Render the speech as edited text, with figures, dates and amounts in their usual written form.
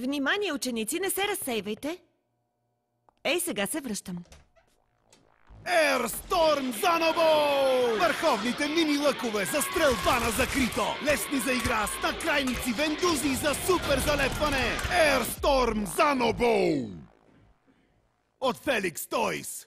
Внимание, ученици, не се разсейвайте. Ей, сега се връщам. Airstorm Zano Bow! Върховните мини-лъкове за стрелба на закрито! Лесни за игра, накрайници, вендузи за супер залепване! Airstorm Zano Bow! От Felix Toys!